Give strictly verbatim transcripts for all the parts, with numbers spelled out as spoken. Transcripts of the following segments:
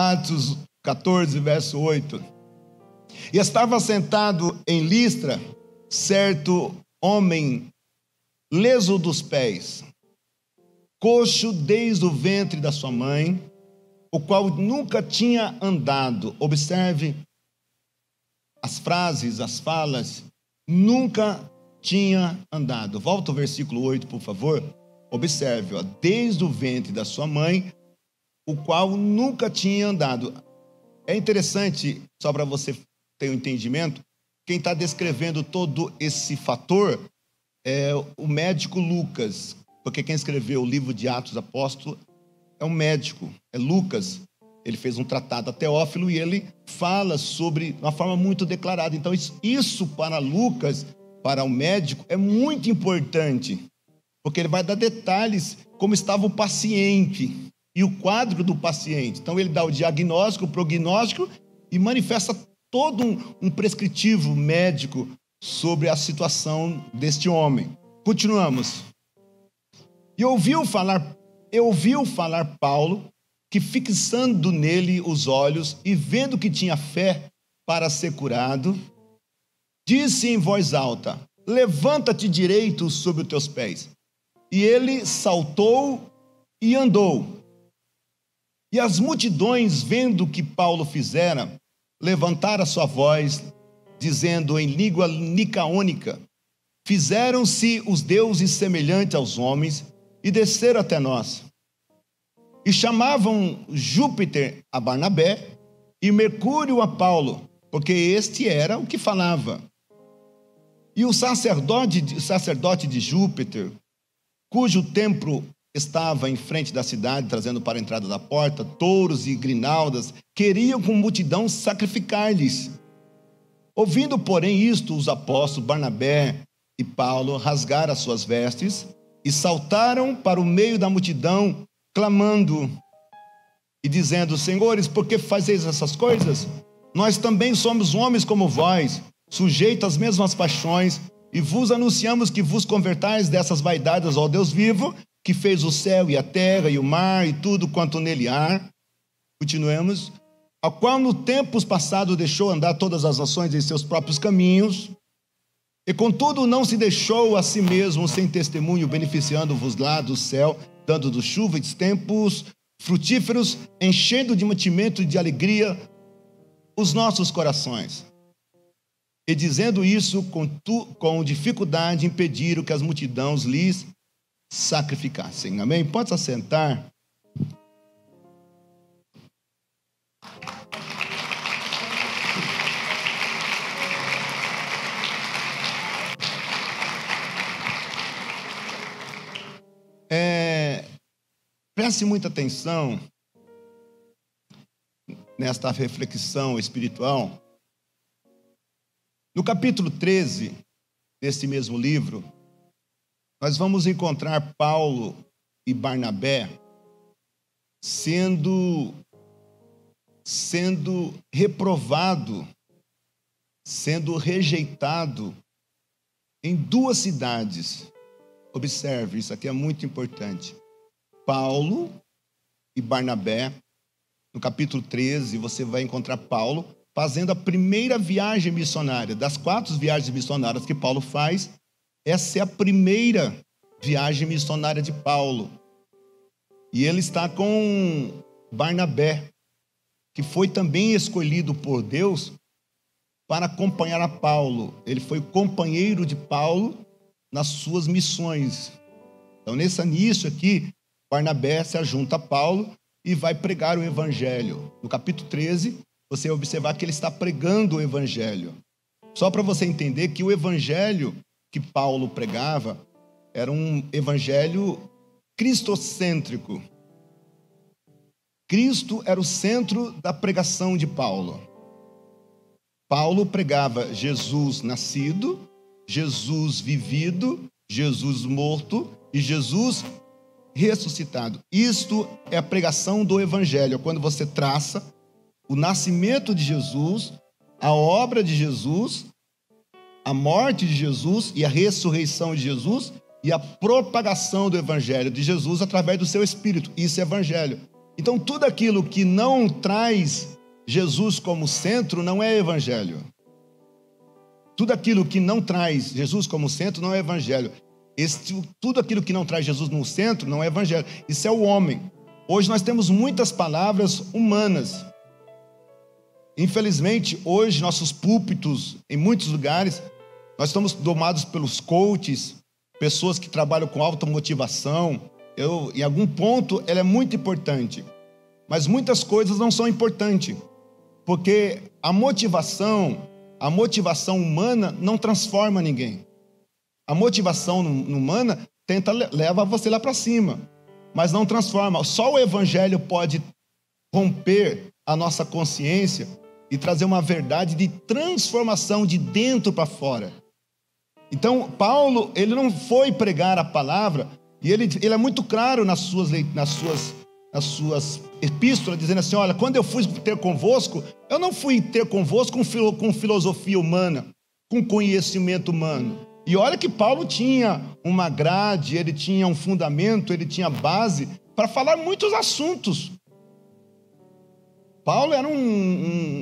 Atos catorze, verso oito. E estava sentado em Listra certo homem leso dos pés, coxo desde o ventre da sua mãe, o qual nunca tinha andado. Observe as frases, as falas, nunca tinha andado. Volta ao versículo oito, por favor. Observe, ó, desde o ventre da sua mãe, o qual nunca tinha andado. É interessante, só para você ter um entendimento, quem está descrevendo todo esse fator é o médico Lucas, porque quem escreveu o livro de Atos Apóstolos é um médico, é Lucas. Ele fez um tratado a Teófilo e ele fala sobre, de uma forma muito declarada. Então isso para Lucas, para o médico, é muito importante, porque ele vai dar detalhes como estava o paciente e o quadro do paciente. Então ele dá o diagnóstico, o prognóstico e manifesta todo um, um prescritivo médico sobre a situação deste homem. Continuamos. E ouviu falar, eu ouviu falar Paulo, que fixando nele os olhos e vendo que tinha fé para ser curado, disse em voz alta: levanta-te direito sobre os teus pés. E ele saltou e andou. E as multidões, vendo o que Paulo fizera, levantaram a sua voz, dizendo em língua nicaônica: fizeram-se os deuses semelhantes aos homens e desceram até nós. E chamavam Júpiter a Barnabé e Mercúrio a Paulo, porque este era o que falava. E o sacerdote, o sacerdote de Júpiter, cujo templo estava em frente da cidade, trazendo para a entrada da porta touros e grinaldas, queriam com multidão sacrificar-lhes. Ouvindo, porém, isto, os apóstolos Barnabé e Paulo rasgaram as suas vestes e saltaram para o meio da multidão, clamando e dizendo: senhores, por que fazeis essas coisas? Nós também somos homens como vós, sujeitos às mesmas paixões, e vos anunciamos que vos convertais dessas vaidades ao Deus vivo, que fez o céu e a terra e o mar e tudo quanto nele há. Continuemos. A qual no tempos passados deixou andar todas as nações em seus próprios caminhos, e contudo não se deixou a si mesmo sem testemunho, beneficiando-vos lá do céu, dando do chuva e tempos frutíferos, enchendo de mantimento e de alegria os nossos corações. E dizendo isso, com, tu, com dificuldade impediram que as multidões lhes sacrificassem. Amém? Pode se assentar. É, preste muita atenção nesta reflexão espiritual. No capítulo treze deste mesmo livro, nós vamos encontrar Paulo e Barnabé sendo, sendo reprovado, sendo rejeitado em duas cidades. Observe, isso aqui é muito importante. Paulo e Barnabé, no capítulo treze, você vai encontrar Paulo fazendo a primeira viagem missionária. Das quatro viagens missionárias que Paulo faz, essa é a primeira viagem missionária de Paulo. E ele está com Barnabé, que foi também escolhido por Deus para acompanhar a Paulo. Ele foi companheiro de Paulo nas suas missões. Então, nesse início aqui, Barnabé se ajunta a Paulo e vai pregar o evangelho. No capítulo treze, você vai observar que ele está pregando o evangelho. Só para você entender que o evangelho que Paulo pregava era um evangelho cristocêntrico. Cristo era o centro da pregação de Paulo. Paulo pregava Jesus nascido, Jesus vivido, Jesus morto e Jesus ressuscitado. Isto é a pregação do evangelho. Quando você traça o nascimento de Jesus, a obra de Jesus, a morte de Jesus e a ressurreição de Jesus e a propagação do evangelho de Jesus através do seu espírito. Isso é evangelho. Então tudo aquilo que não traz Jesus como centro não é evangelho. Tudo aquilo que não traz Jesus como centro não é evangelho. Esse, tudo aquilo que não traz Jesus no centro não é evangelho. Isso é o homem. Hoje nós temos muitas palavras humanas. Infelizmente, hoje nossos púlpitos, em muitos lugares, nós estamos domados pelos coaches, pessoas que trabalham com automotivação. Eu, em algum ponto, ela é muito importante. Mas muitas coisas não são importantes, porque a motivação, a motivação humana não transforma ninguém. A motivação humana tenta leva você lá para cima, mas não transforma. Só o evangelho pode romper a nossa consciência e trazer uma verdade de transformação de dentro para fora. Então, Paulo, ele não foi pregar a palavra, e ele, ele é muito claro nas suas, nas, suas, nas suas epístolas, dizendo assim, olha, quando eu fui ter convosco, eu não fui ter convosco com, com filosofia humana, com conhecimento humano. E olha que Paulo tinha uma grade, ele tinha um fundamento, ele tinha base para falar muitos assuntos. Paulo era um,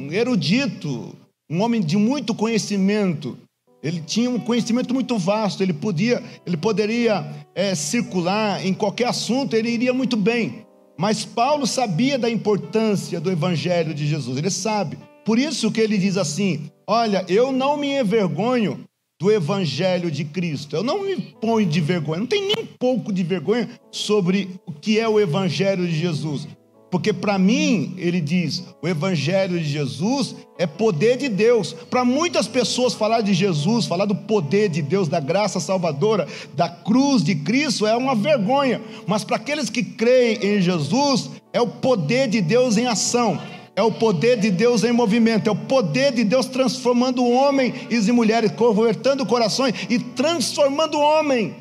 um erudito, um homem de muito conhecimento. Ele tinha um conhecimento muito vasto, ele, podia, ele poderia é, circular em qualquer assunto, ele iria muito bem. Mas Paulo sabia da importância do evangelho de Jesus, ele sabe. Por isso que ele diz assim, olha, eu não me envergonho do evangelho de Cristo. Eu não me ponho de vergonha, não tem nem um pouco de vergonha sobre o que é o evangelho de Jesus. Porque para mim, ele diz, o evangelho de Jesus é poder de Deus. Para muitas pessoas falar de Jesus, falar do poder de Deus, da graça salvadora, da cruz de Cristo é uma vergonha. Mas para aqueles que creem em Jesus, é o poder de Deus em ação. É o poder de Deus em movimento, é o poder de Deus transformando homens e mulheres, convertendo corações e transformando o homem.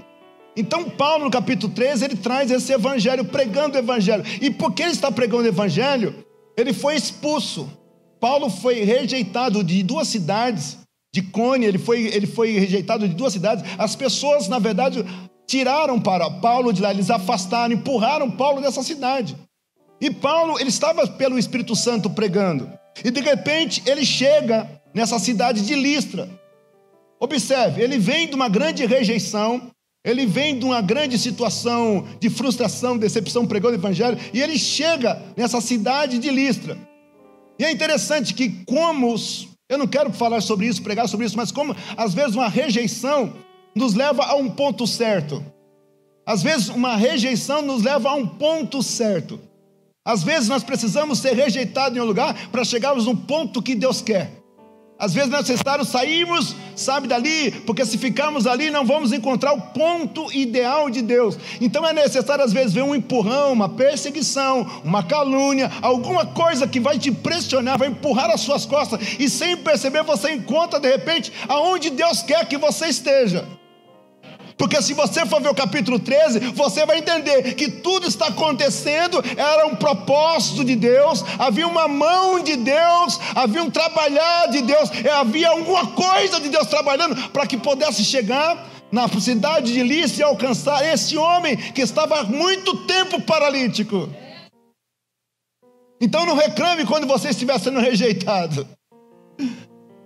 Então Paulo no capítulo treze, ele traz esse evangelho, pregando o evangelho. E porque ele está pregando o evangelho, ele foi expulso. Paulo foi rejeitado de duas cidades, de Cônia, ele foi, ele foi rejeitado de duas cidades. As pessoas, na verdade, tiraram para Paulo de lá, eles afastaram, empurraram Paulo dessa cidade. E Paulo, ele estava pelo Espírito Santo pregando. E de repente, ele chega nessa cidade de Listra. Observe, ele vem de uma grande rejeição, ele vem de uma grande situação de frustração, decepção, pregando o evangelho, e ele chega nessa cidade de Listra. E é interessante que como, eu não quero falar sobre isso, pregar sobre isso, mas como às vezes uma rejeição nos leva a um ponto certo. Às vezes uma rejeição nos leva a um ponto certo. Às vezes nós precisamos ser rejeitados em um lugar para chegarmos no ponto que Deus quer. Às vezes é necessário sairmos, sabe, dali, porque se ficarmos ali não vamos encontrar o ponto ideal de Deus. Então é necessário às vezes ver um empurrão, uma perseguição, uma calúnia, alguma coisa que vai te pressionar, vai empurrar as suas costas, e sem perceber você encontra de repente aonde Deus quer que você esteja. Porque se você for ver o capítulo treze, você vai entender que tudo está acontecendo, era um propósito de Deus, havia uma mão de Deus, havia um trabalhar de Deus, havia alguma coisa de Deus trabalhando para que pudesse chegar na cidade de Lícia e alcançar esse homem que estava há muito tempo paralítico. Então não reclame quando você estiver sendo rejeitado.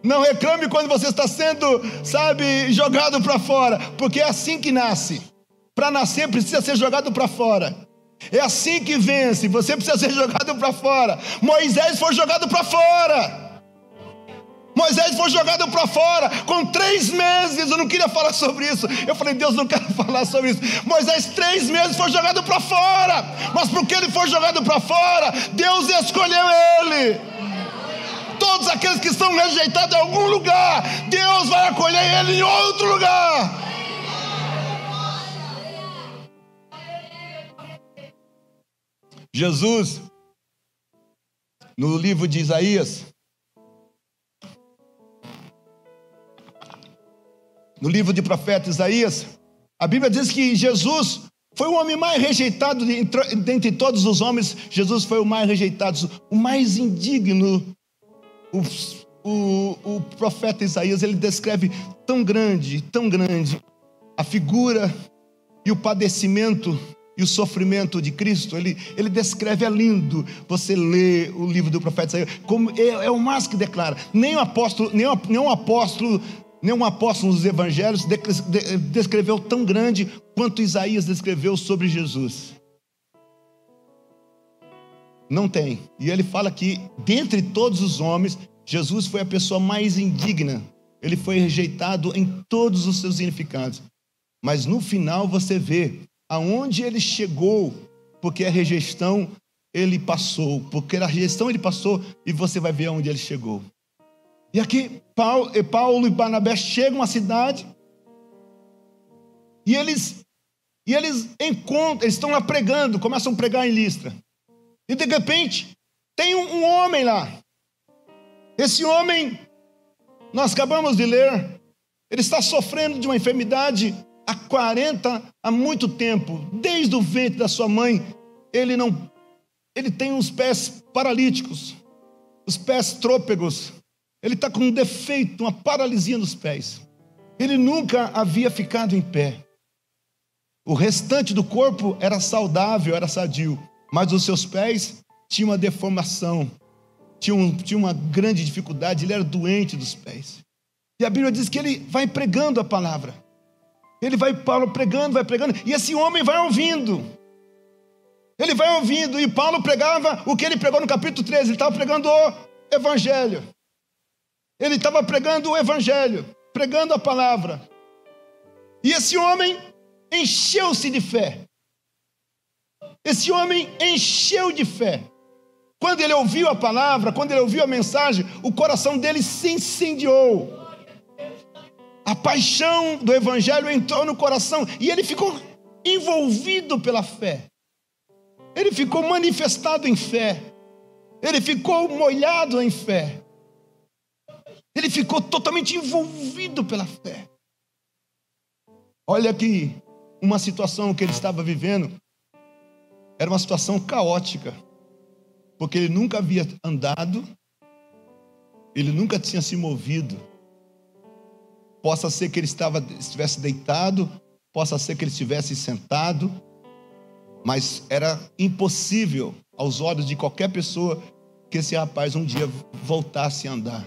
Não reclame quando você está sendo, sabe, jogado para fora, porque é assim que nasce. Para nascer precisa ser jogado para fora. É assim que vence, você precisa ser jogado para fora. Moisés foi jogado para fora. Moisés foi jogado para fora com três meses, eu não queria falar sobre isso, eu falei, Deus, não quero falar sobre isso. Moisés três meses foi jogado para fora, mas porque ele foi jogado para fora, Deus escolheu ele. Todos aqueles que são rejeitados em algum lugar, Deus vai acolher ele em outro lugar. Jesus, no livro de Isaías, no livro de profeta Isaías, a Bíblia diz que Jesus foi o homem mais rejeitado dentre todos os homens. Jesus foi o mais rejeitado, o mais indigno. O, o, o profeta Isaías, ele descreve tão grande, tão grande, a figura e o padecimento e o sofrimento de Cristo, ele, ele descreve, é lindo, você lê o livro do profeta Isaías, como é, é o mais que declara, nem o apóstolo, nem o, nem o apóstolo, nenhum apóstolo nos evangelhos descreveu tão grande quanto Isaías descreveu sobre Jesus. Não tem. E ele fala que, dentre todos os homens, Jesus foi a pessoa mais indigna. Ele foi rejeitado em todos os seus significados. Mas no final você vê aonde ele chegou, porque a rejeição ele passou. Porque a rejeição ele passou e você vai ver aonde ele chegou. E aqui Paulo, Paulo e Barnabé chegam à cidade e eles, e eles encontram, eles estão lá pregando, começam a pregar em Listra. E de repente tem um, um homem lá. Esse homem, nós acabamos de ler, ele está sofrendo de uma enfermidade há quarenta, há muito tempo. Desde o ventre da sua mãe, ele não, ele tem os pés paralíticos, os pés trôpegos. Ele está com um defeito, uma paralisia nos pés. Ele nunca havia ficado em pé. O restante do corpo era saudável, era sadio. Mas os seus pés tinham uma deformação. Tinha, um, tinha uma grande dificuldade, ele era doente dos pés. E a Bíblia diz que ele vai pregando a palavra. Ele vai, Paulo pregando, vai pregando. E esse homem vai ouvindo. Ele vai ouvindo. E Paulo pregava o que ele pregou no capítulo treze. Ele estava pregando o evangelho. Ele estava pregando o evangelho, pregando a palavra. E esse homem encheu-se de fé. Esse homem encheu de fé. Quando ele ouviu a palavra, quando ele ouviu a mensagem, o coração dele se incendiou. A paixão do evangelho entrou no coração e ele ficou envolvido pela fé. Ele ficou manifestado em fé. Ele ficou molhado em fé. Ele ficou totalmente envolvido pela fé. Olha que uma situação que ele estava vivendo era uma situação caótica, porque ele nunca havia andado, ele nunca tinha se movido. Possa ser que ele estava, estivesse deitado, possa ser que ele estivesse sentado, mas era impossível aos olhos de qualquer pessoa que esse rapaz um dia voltasse a andar.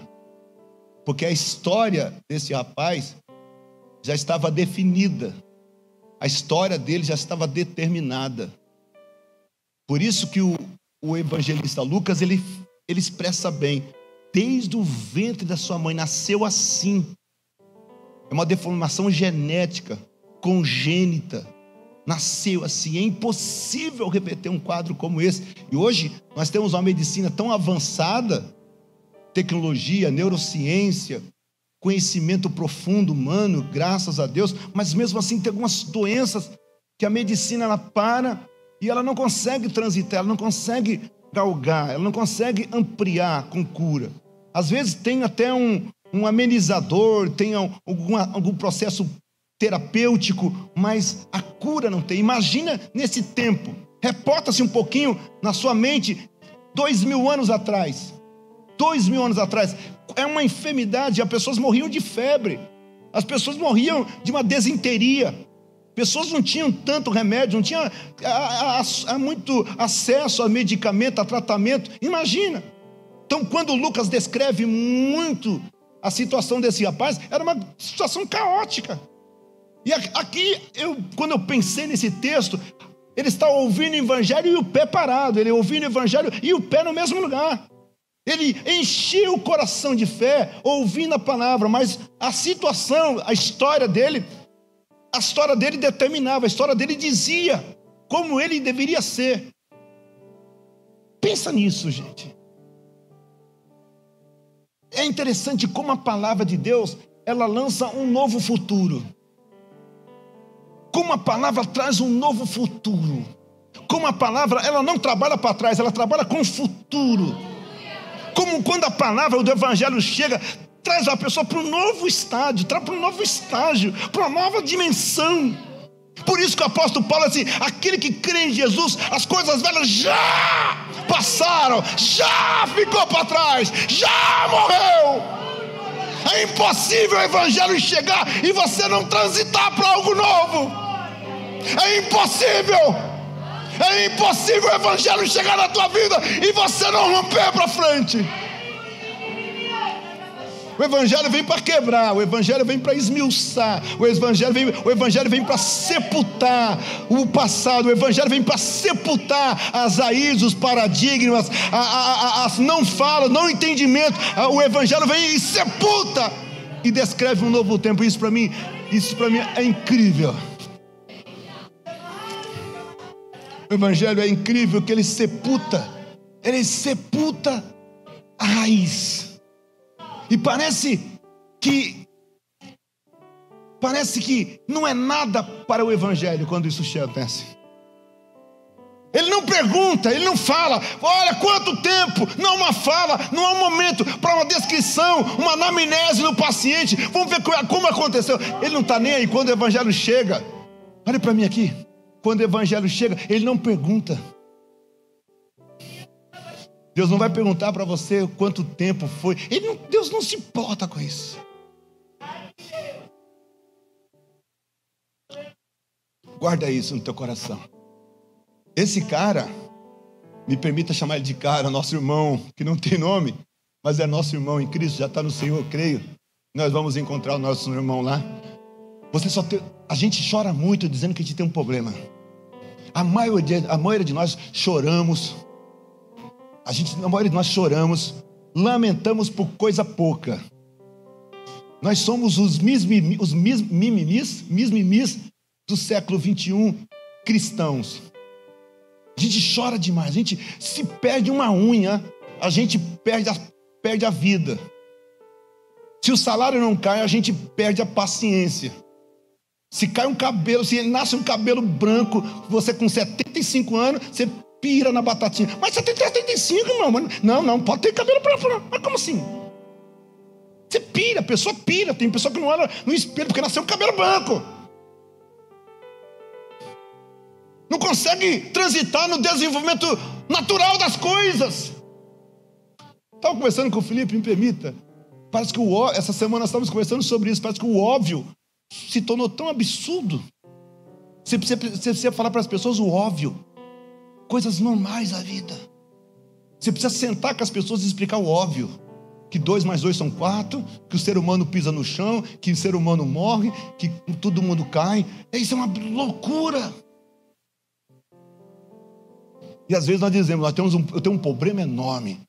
Porque a história desse rapaz já estava definida. A história dele já estava determinada. Por isso que o, o evangelista Lucas, ele, ele expressa bem. Desde o ventre da sua mãe, nasceu assim. É uma deformação genética, congênita. Nasceu assim. É impossível reverter um quadro como esse. E hoje nós temos uma medicina tão avançada, tecnologia, neurociência, conhecimento profundo humano, graças a Deus, mas mesmo assim tem algumas doenças que a medicina ela para e ela não consegue transitar, ela não consegue galgar, ela não consegue ampliar com cura. Às vezes tem até um, um amenizador, tem alguma, algum processo terapêutico, mas a cura não tem. Imagina nesse tempo, reporta-se um pouquinho na sua mente, dois mil anos atrás... Dois mil anos atrás, é uma enfermidade, as pessoas morriam de febre, as pessoas morriam de uma desinteria, pessoas não tinham tanto remédio, não tinham a, a, a, a muito acesso a medicamento, a tratamento, imagina. Então quando Lucas descreve muito a situação desse rapaz, era uma situação caótica. E aqui, eu, quando eu pensei nesse texto, ele está ouvindo o evangelho e o pé parado, ele ouvindo o evangelho e o pé no mesmo lugar. Ele encheu o coração de fé, ouvindo a palavra, mas a situação, a história dele, a história dele determinava, a história dele dizia como ele deveria ser. Pensa nisso, gente. É interessante como a palavra de Deus, ela lança um novo futuro. Como a palavra traz um novo futuro. Como a palavra, ela não trabalha para trás, ela trabalha com o futuro. Como quando a palavra do evangelho chega, traz a pessoa para um novo estágio, traz para um novo estágio, para uma nova dimensão. Por isso que o apóstolo Paulo diz assim, aquele que crê em Jesus, as coisas velhas já passaram, já ficou para trás, já morreu. É impossível o evangelho chegar e você não transitar para algo novo. É impossível. É impossível o evangelho chegar na tua vida e você não romper para frente. O evangelho vem para quebrar, o evangelho vem para esmiuçar, o evangelho vem, o evangelho vem para sepultar o passado, o evangelho vem para sepultar as raízes, os paradigmas, a, a, a, as não falas, não entendimento. O evangelho vem e sepulta e descreve um novo tempo. Isso para mim, isso para mim é incrível. O evangelho é incrível que ele sepulta, ele sepulta a raiz. E parece que, parece que não é nada para o evangelho quando isso acontece. Ele não pergunta, ele não fala, olha quanto tempo, não há uma fala, não há um momento para uma descrição, uma anamnese no paciente, vamos ver como aconteceu. Ele não está nem aí. Quando o evangelho chega, olha para mim aqui, quando o evangelho chega, ele não pergunta. Deus não vai perguntar para você quanto tempo foi. Ele não, Deus não se importa com isso. Guarda isso no teu coração. Esse cara, me permita chamar ele de cara, nosso irmão, que não tem nome, mas é nosso irmão em Cristo, já está no Senhor, eu creio. Nós vamos encontrar o nosso irmão lá. Você só tem, a gente chora muito dizendo que a gente tem um problema. A maioria, a maioria de nós choramos. A gente, na maioria de nós choramos, lamentamos por coisa pouca. Nós somos os mimimis, os mimimis, mimimis do século vinte e um cristãos. A gente chora demais, a gente se perde uma unha, a gente perde a, perde a vida. Se o salário não cai, a gente perde a paciência. Se cai um cabelo, se nasce um cabelo branco, você com setenta e cinco anos, você pira na batatinha. Mas você tem trinta e cinco, irmão. Não, não, pode ter cabelo para fora. Mas como assim? Você pira, a pessoa pira. Tem pessoa que não olha no espelho porque nasceu cabelo branco. Não consegue transitar no desenvolvimento natural das coisas. Estava conversando com o Felipe, me permita. Parece que o óbvio, essa semana nós estávamos conversando sobre isso. Parece que o óbvio se tornou tão absurdo. Você precisa, você precisa falar para as pessoas o óbvio. Coisas normais da vida. Você precisa sentar com as pessoas e explicar o óbvio, que dois mais dois são quatro, que o ser humano pisa no chão, que o ser humano morre, que todo mundo cai. Isso é uma loucura. E às vezes nós dizemos, nós temos um, eu tenho um problema enorme.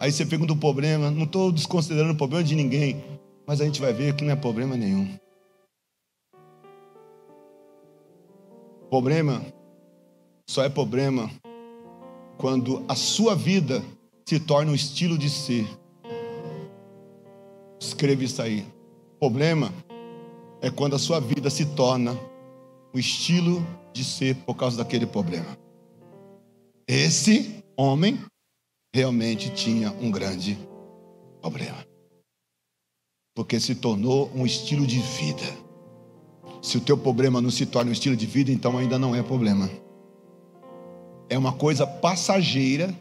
Aí você pergunta o problema, não estou desconsiderando o problema de ninguém, mas a gente vai ver que não é problema nenhum. Problema só é problema quando a sua vida se torna um estilo de ser. Escreva isso aí. Problema é quando a sua vida se torna um estilo de ser por causa daquele problema. Esse homem realmente tinha um grande problema, porque se tornou um estilo de vida. Se o teu problema não se torna um estilo de vida, então ainda não é problema. É uma coisa passageira,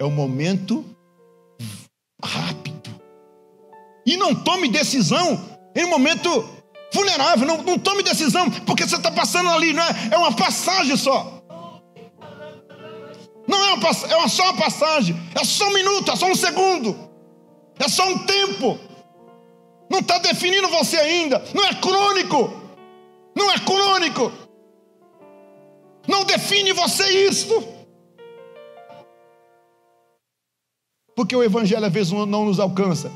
é um momento rápido. E não tome decisão em um momento vulnerável, não, não tome decisão porque você está passando ali, não é? É uma passagem só. Não é uma passagem, é uma só uma passagem, é só um minuto, é só um segundo, é só um tempo. Não está definindo você ainda, não é crônico, não é crônico. Não define você isso. Porque o evangelho às vezes não nos alcança,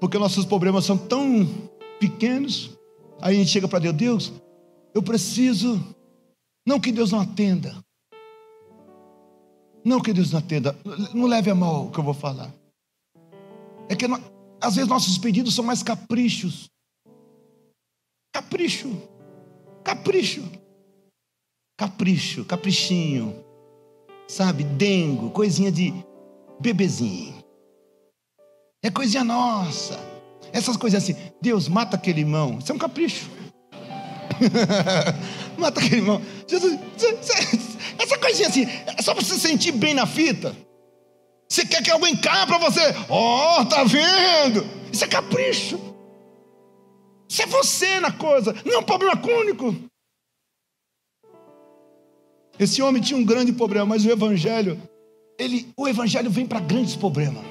porque nossos problemas são tão pequenos. Aí a gente chega para Deus, Deus, eu preciso. Não que Deus não atenda, não que Deus não atenda, não leve a mal o que eu vou falar. É que às vezes nossos pedidos são mais caprichos. Capricho, capricho Capricho, caprichinho, sabe, dengo, coisinha de bebezinho, é coisinha nossa, essas coisas assim. Deus, mata aquele irmão, isso é um capricho. Mata aquele irmão, Jesus, essa coisinha assim, é só para você sentir bem na fita. Você quer que alguém caia para você, ó, oh, tá vendo, isso é capricho, isso é você na coisa, não é um problema crônico. Esse homem tinha um grande problema, mas o Evangelho, ele, o Evangelho vem para grandes problemas.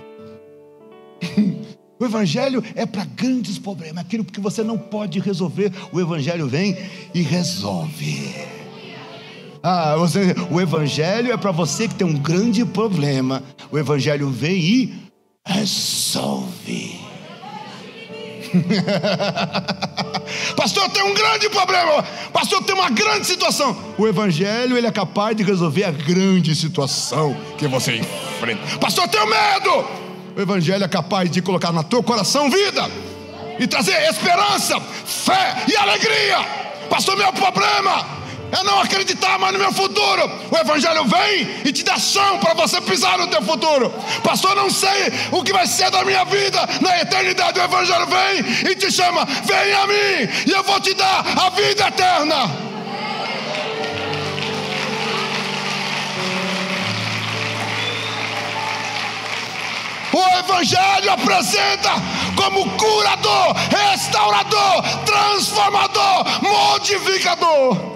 O Evangelho é para grandes problemas, aquilo que você não pode resolver, o Evangelho vem e resolve. Ah, você, o Evangelho é para você que tem um grande problema, o Evangelho vem e resolve. Pastor, eu tenho um grande problema. Pastor, eu tenho uma grande situação. O Evangelho, ele é capaz de resolver a grande situação que você enfrenta. Pastor, eu tenho medo. O Evangelho é capaz de colocar no teu coração vida e trazer esperança, fé e alegria. Pastor, meu problema é não acreditar mais no meu futuro. O Evangelho vem e te dá chão para você pisar no teu futuro. Pastor, não sei o que vai ser da minha vida na eternidade. O Evangelho vem e te chama: vem a mim e eu vou te dar a vida eterna. O Evangelho apresenta como curador, restaurador, transformador, modificador.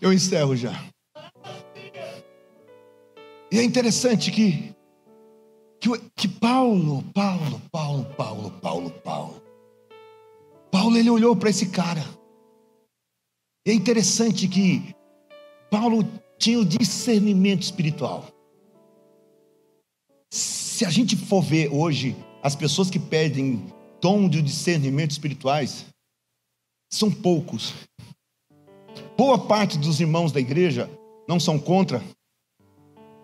Eu encerro já. E é interessante que, que, que Paulo, Paulo, Paulo, Paulo, Paulo, Paulo, Paulo, ele olhou para esse cara. E é interessante que Paulo tinha o discernimento espiritual. Se a gente for ver hoje, as pessoas que perdem dom de discernimento espirituais são poucos. Boa parte dos irmãos da igreja não são contra.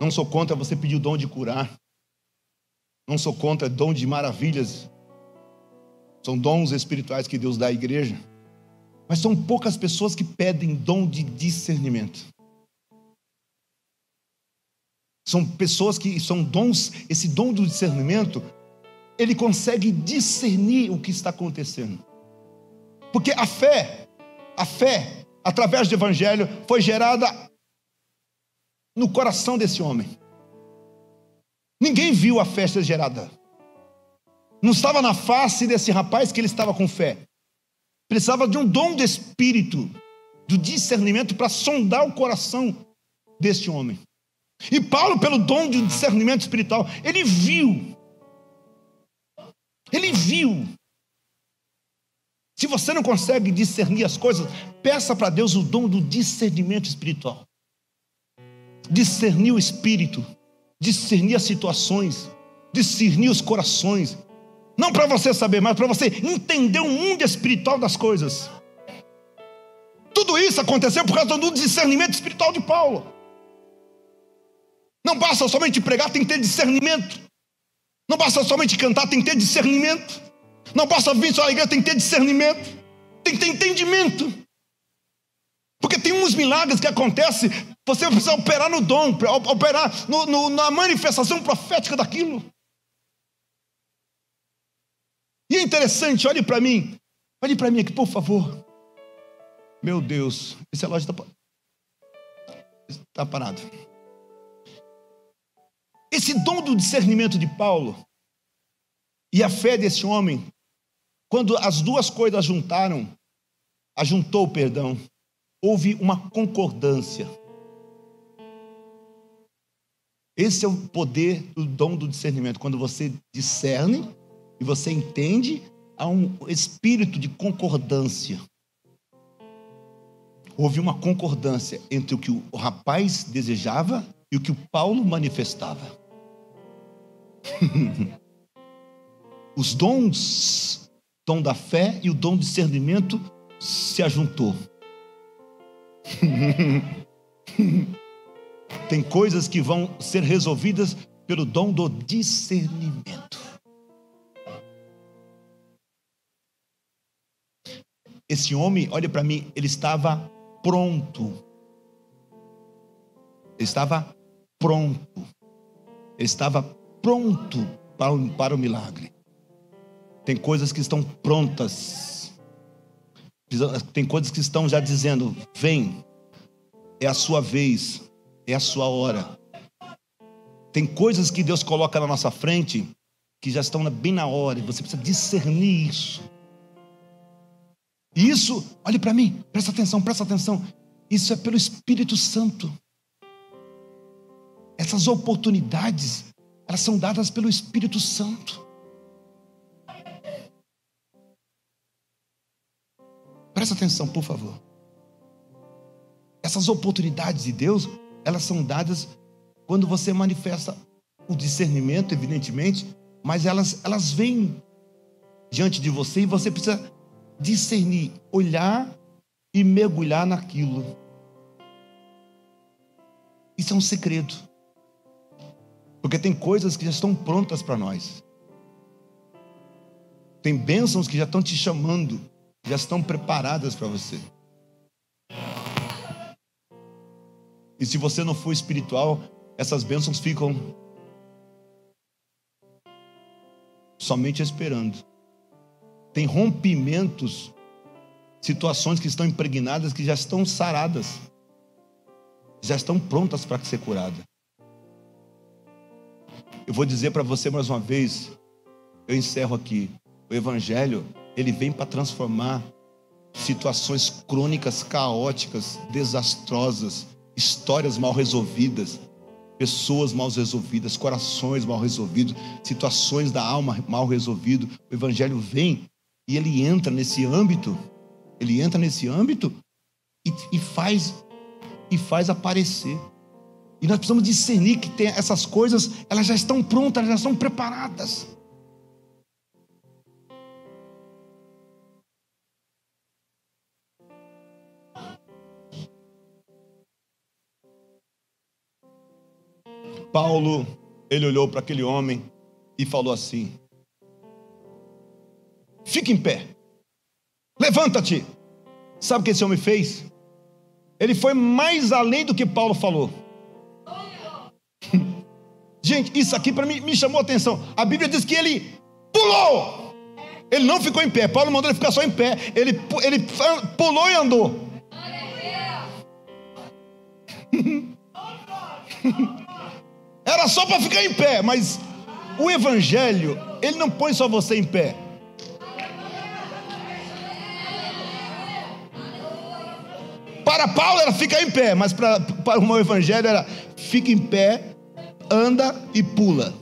Não sou contra você pedir o dom de curar. Não sou contra dom de maravilhas. São dons espirituais que Deus dá à igreja. Mas são poucas pessoas que pedem dom de discernimento. São pessoas que são dons, esse dom do discernimento, ele consegue discernir o que está acontecendo. Porque a fé, a fé, através do Evangelho, foi gerada no coração desse homem. Ninguém viu a fé ser gerada. Não estava na face desse rapaz que ele estava com fé. Precisava de um dom do Espírito, do discernimento, para sondar o coração deste homem. E Paulo, pelo dom do discernimento espiritual, ele viu. Ele viu. Se você não consegue discernir as coisas, peça para Deus o dom do discernimento espiritual. Discernir o espírito, discernir as situações, discernir os corações. Não para você saber, mas para você entender o mundo espiritual das coisas. Tudo isso aconteceu por causa do discernimento espiritual de Paulo. Não basta somente pregar, tem que ter discernimento. Não basta somente cantar, tem que ter discernimento. Não basta vir só à igreja, tem que ter discernimento, tem que ter entendimento, porque tem uns milagres que acontecem, você precisa operar no dom, operar no, no, na manifestação profética daquilo. E é interessante, olhe para mim, olhe para mim aqui, por favor. Meu Deus, esse relógio está tá parado. Esse dom do discernimento de Paulo e a fé desse homem, quando as duas coisas juntaram, ajuntou, perdão, houve uma concordância. Esse é o poder do dom do discernimento. Quando você discerne e você entende, há um espírito de concordância. Houve uma concordância entre o que o rapaz desejava e o que o Paulo manifestava. Os dons, dom da fé e o dom do discernimento se ajuntou. Tem coisas que vão ser resolvidas pelo dom do discernimento. Esse homem, olha para mim, ele estava pronto. Ele estava pronto. Ele estava pronto para o, para o milagre. Tem coisas que estão prontas. Tem coisas que estão já dizendo: vem, é a sua vez, é a sua hora. Tem coisas que Deus coloca na nossa frente que já estão bem na hora, e você precisa discernir isso. Isso, olhe para mim, presta atenção, presta atenção. Isso é pelo Espírito Santo. Essas oportunidades, elas são dadas pelo Espírito Santo. Presta atenção, por favor. Essas oportunidades de Deus, elas são dadas quando você manifesta o discernimento, evidentemente, mas elas, elas vêm diante de você e você precisa discernir, olhar e mergulhar naquilo. Isso é um segredo, porque tem coisas que já estão prontas para nós, tem bênçãos que já estão te chamando, já estão preparadas para você. E se você não for espiritual, essas bênçãos ficam somente esperando. Tem rompimentos, situações que estão impregnadas, que já estão saradas, já estão prontas para ser curada. Eu vou dizer para você mais uma vez, eu encerro aqui, o Evangelho, ele vem para transformar situações crônicas, caóticas, desastrosas, histórias mal resolvidas, pessoas mal resolvidas, corações mal resolvidos, situações da alma mal resolvidas. O Evangelho vem e ele entra nesse âmbito, ele entra nesse âmbito e, e faz e faz aparecer. E nós precisamos discernir que tem essas coisas, elas já estão prontas, elas já estão preparadas. Paulo, ele olhou para aquele homem e falou assim: fica em pé, levanta-te. Sabe o que esse homem fez? Ele foi mais além do que Paulo falou. Gente, isso aqui para mim me chamou a atenção. A Bíblia diz que ele pulou. Ele não ficou em pé. Paulo mandou ele ficar só em pé. Ele, ele pulou e andou. Era só para ficar em pé, mas o Evangelho, ele não põe só você em pé. Para Paulo era ficar em pé, mas para, para o meu Evangelho era fica em pé, anda e pula.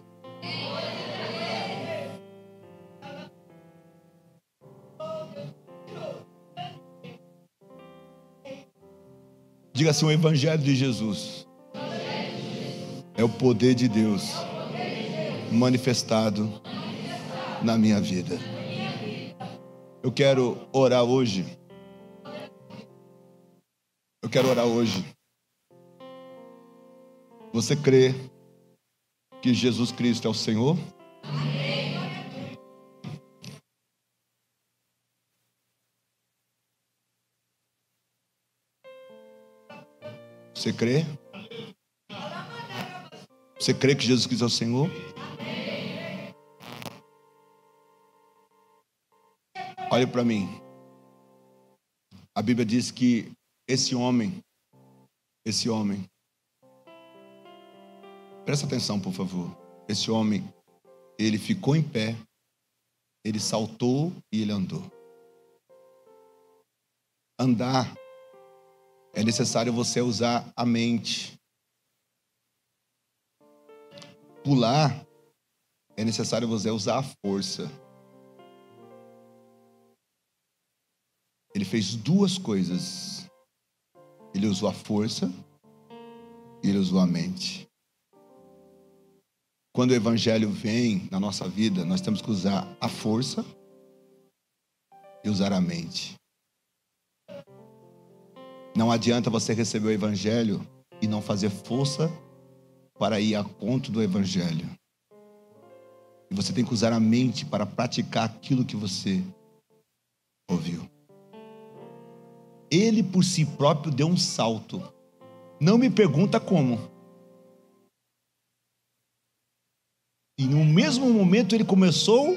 Diga assim: o Evangelho de Jesus é o poder de Deus manifestado na minha vida. Eu quero orar hoje. Eu quero orar hoje. Você crê que Jesus Cristo é o Senhor? Você crê? Você crê que Jesus Cristo é o Senhor? Olhe para mim. A Bíblia diz que esse homem, esse homem, presta atenção, por favor. Esse homem, ele ficou em pé, ele saltou e ele andou. Andar, é necessário você usar a mente. Pular, é necessário você usar a força. Ele fez duas coisas. Ele usou a força e ele usou a mente. Quando o Evangelho vem na nossa vida, nós temos que usar a força e usar a mente. Não adianta você receber o Evangelho e não fazer força para ir a conta do Evangelho. E você tem que usar a mente para praticar aquilo que você ouviu. Ele por si próprio deu um salto. Não me pergunta como. E no mesmo momento ele começou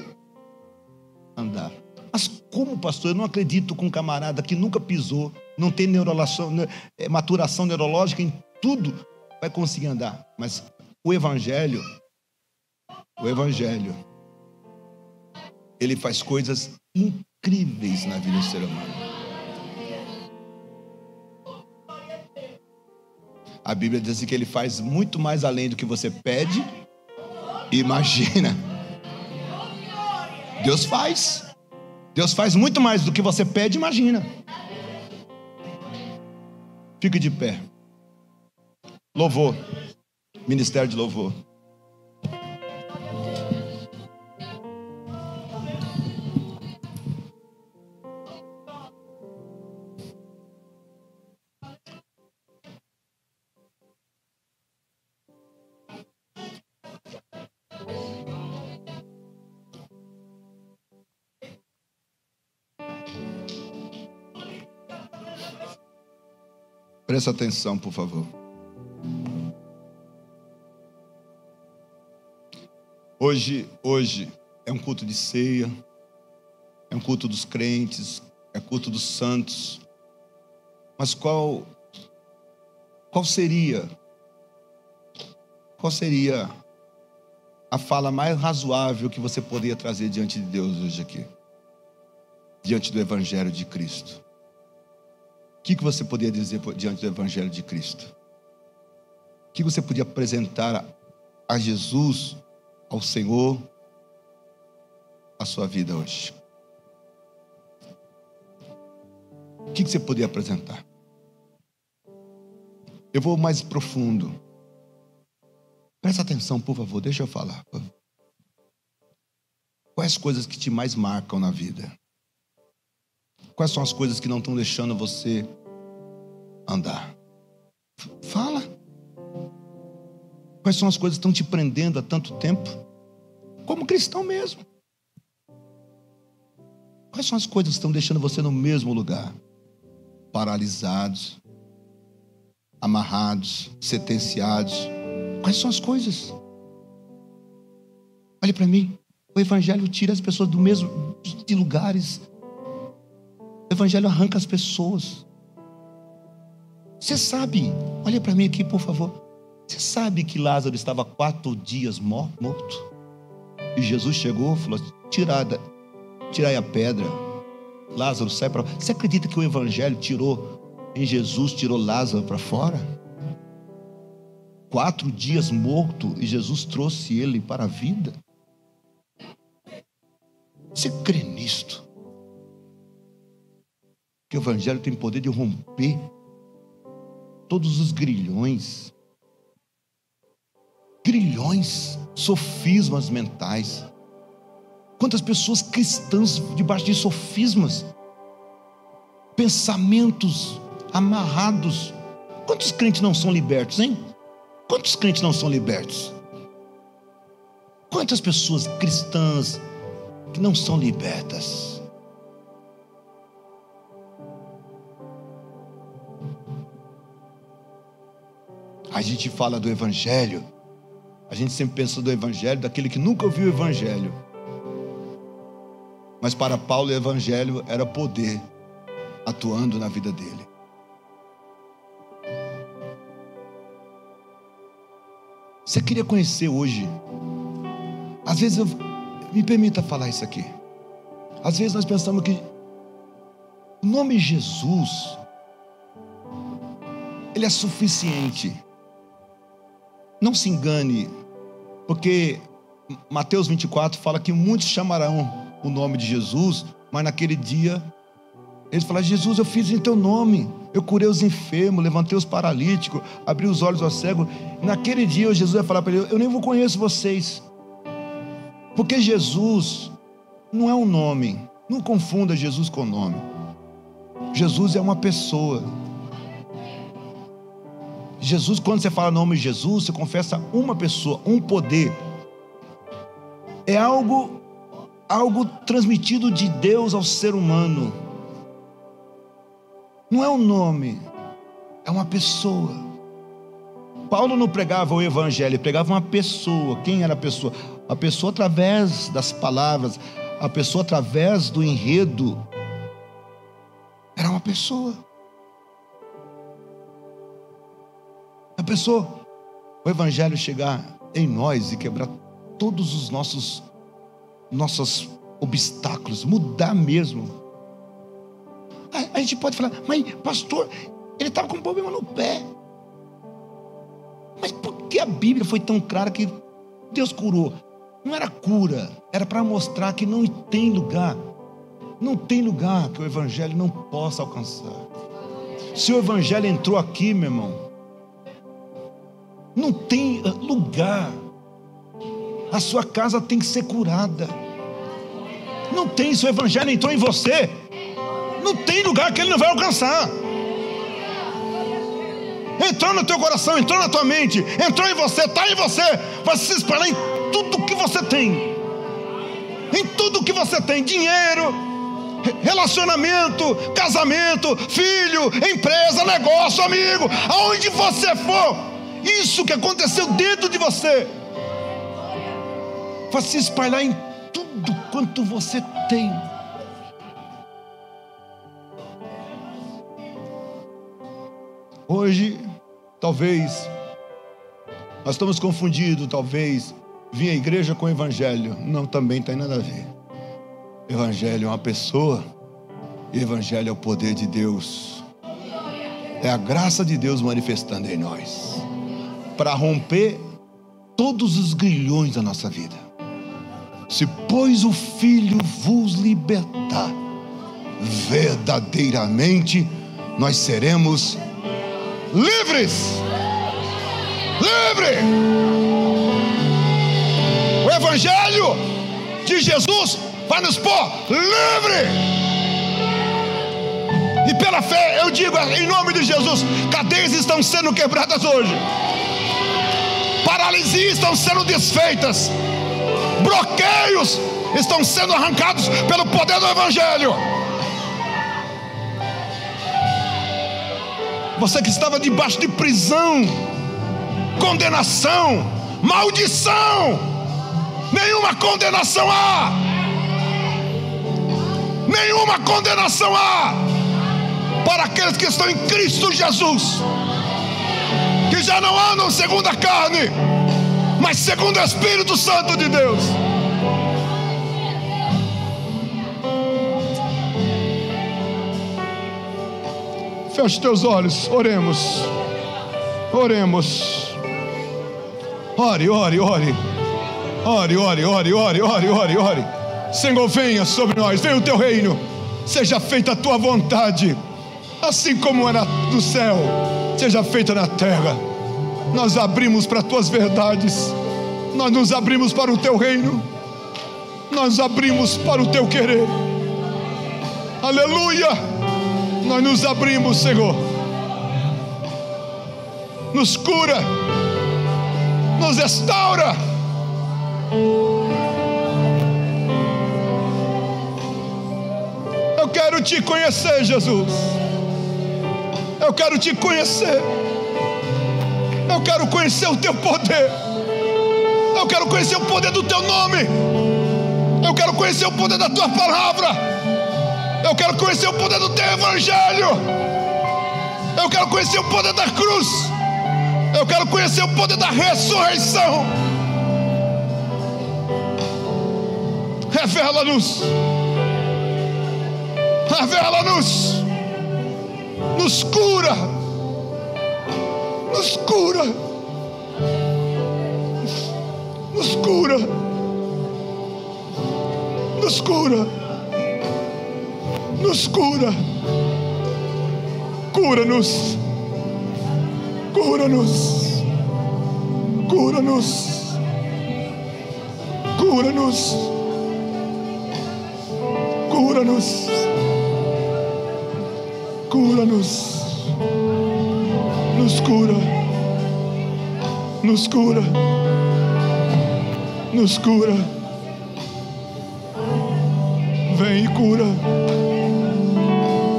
a andar. Mas como, pastor? Eu não acredito com um camarada que nunca pisou, não tem neurolação, maturação neurológica em tudo, vai conseguir andar. Mas O Evangelho, o Evangelho, ele faz coisas incríveis na vida do ser humano. A Bíblia diz que ele faz muito mais além do que você pede e imagina. Deus faz. Deus faz muito mais do que você pede e imagina. Fique de pé. Louvor. Ministério de Louvor. Presta atenção, por favor. Hoje, hoje é um culto de ceia, é um culto dos crentes, é culto dos santos. Mas qual, qual seria, qual seria a fala mais razoável que você poderia trazer diante de Deus hoje aqui, diante do Evangelho de Cristo? O que, que você podia dizer diante do Evangelho de Cristo? O que você podia apresentar a, a Jesus, ao Senhor, a sua vida hoje? O que, que você podia apresentar? Eu vou mais profundo. Presta atenção, por favor, deixa eu falar. Quais coisas que te mais marcam na vida? Quais são as coisas que não estão deixando você andar? Fala. Quais são as coisas que estão te prendendo há tanto tempo? Como cristão mesmo. Quais são as coisas que estão deixando você no mesmo lugar? Paralisados, amarrados, sentenciados. Quais são as coisas? Olha para mim. O Evangelho tira as pessoas do mesmo, de lugares. O Evangelho arranca as pessoas. Você sabe, olha para mim aqui, por favor. Você sabe que Lázaro estava quatro dias morto? E Jesus chegou e falou: Tirada, tirai a pedra. Lázaro sai para fora. Você acredita que o Evangelho tirou, em Jesus, tirou Lázaro para fora? Quatro dias morto e Jesus trouxe ele para a vida? Você crê nisto? Que o Evangelho tem poder de romper todos os grilhões, grilhões, sofismas mentais. Quantas pessoas cristãs debaixo de sofismas, pensamentos amarrados. Quantos crentes não são libertos, hein? Quantos crentes não são libertos? Quantas pessoas cristãs que não são libertas? A gente fala do Evangelho, a gente sempre pensa do Evangelho, daquele que nunca ouviu o Evangelho. Mas para Paulo o Evangelho era poder atuando na vida dele. Você queria conhecer hoje? Às vezes eu, me permita falar isso aqui. Às vezes nós pensamos que o nome Jesus, ele é suficiente. Não se engane, porque Mateus vinte e quatro fala que muitos chamarão o nome de Jesus, mas naquele dia eles falam: Jesus, eu fiz em teu nome, eu curei os enfermos, levantei os paralíticos, abri os olhos aos cegos. Naquele dia Jesus vai falar para eles: eu nem vou conhecer vocês, porque Jesus não é um nome. Não confunda Jesus com nome. Jesus é uma pessoa. Jesus, quando você fala o nome de Jesus, você confessa uma pessoa, um poder. É algo, algo transmitido de Deus ao ser humano. Não é um nome, é uma pessoa. Paulo não pregava o Evangelho, ele pregava uma pessoa. Quem era a pessoa? A pessoa através das palavras, a pessoa através do enredo. Era uma pessoa. A pessoa, o Evangelho chegar em nós e quebrar todos os nossos, nossos obstáculos, mudar mesmo. A, a gente pode falar, mas pastor, ele estava com um problema no pé, mas por que a Bíblia foi tão clara que Deus curou? Não era cura, era para mostrar que não tem lugar, não tem lugar que o Evangelho não possa alcançar. Se o Evangelho entrou aqui, meu irmão, não tem lugar. A sua casa tem que ser curada. Não tem, se o Evangelho entrou em você, não tem lugar que ele não vai alcançar. Entrou no teu coração, entrou na tua mente, entrou em você, está em você, vai se espalhar em tudo que você tem, em tudo que você tem, dinheiro, relacionamento, casamento, filho, empresa, negócio, amigo, aonde você for, isso que aconteceu dentro de você, vai se espalhar em tudo quanto você tem. Hoje, talvez, nós estamos confundidos, talvez, vir à igreja com o Evangelho. Não, também tem nada a ver. Evangelho é uma pessoa, Evangelho é o poder de Deus, é a graça de Deus manifestando em nós, para romper todos os grilhões da nossa vida. Se, pois, o Filho vos libertar, verdadeiramente nós seremos livres. Livre! O Evangelho de Jesus vai nos pôr livre. E pela fé eu digo em nome de Jesus, cadeias estão sendo quebradas hoje, paralisias estão sendo desfeitas, bloqueios estão sendo arrancados pelo poder do Evangelho. Você que estava debaixo de prisão, condenação, maldição, nenhuma condenação há, nenhuma condenação há, para aqueles que estão em Cristo Jesus, que já não andam segundo a carne, mas segundo o Espírito Santo de Deus. Feche os teus olhos, oremos, oremos. Ore, ore, ore, ore, ore, ore, ore, ore, ore, ore. Senhor, venha sobre nós, venha o teu reino, seja feita a tua vontade, assim como era no céu, seja feita na terra. Nós abrimos para as tuas verdades, nós nos abrimos para o teu reino, nós abrimos para o teu querer. Aleluia! Nós nos abrimos, Senhor, nos cura, nos restaura. Eu quero te conhecer, Jesus. Eu quero te conhecer. Eu quero conhecer o teu poder. Eu quero conhecer o poder do teu nome. Eu quero conhecer o poder da tua palavra. Eu quero conhecer o poder do teu Evangelho. Eu quero conhecer o poder da cruz. Eu quero conhecer o poder da ressurreição. Revela-nos, revela-nos, nos cura, nos cura, nos cura, nos cura, nos cura, cura-nos. Cura-nos, cura-nos, cura-nos, cura-nos, cura-nos, nos cura, nos cura, nos cura, vem e cura,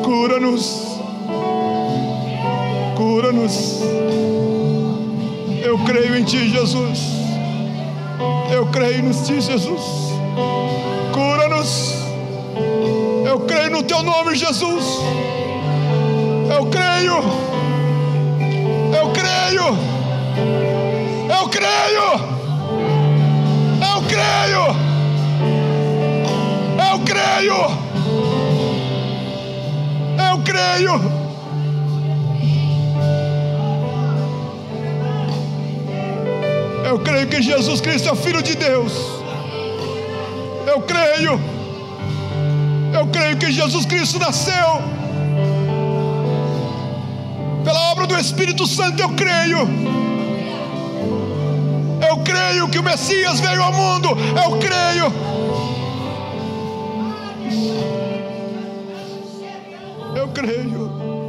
cura-nos. Cura-nos. Eu creio em ti, Jesus. Eu creio em ti, Jesus. Cura-nos. Eu creio no teu nome, Jesus. Eu creio. Eu creio. creio. Eu creio. Eu creio. Eu creio. Eu creio que Jesus Cristo é o Filho de Deus. Eu creio. Eu creio que Jesus Cristo nasceu pela obra do Espírito Santo. Eu creio. Eu creio que o Messias veio ao mundo. Eu creio. Eu creio.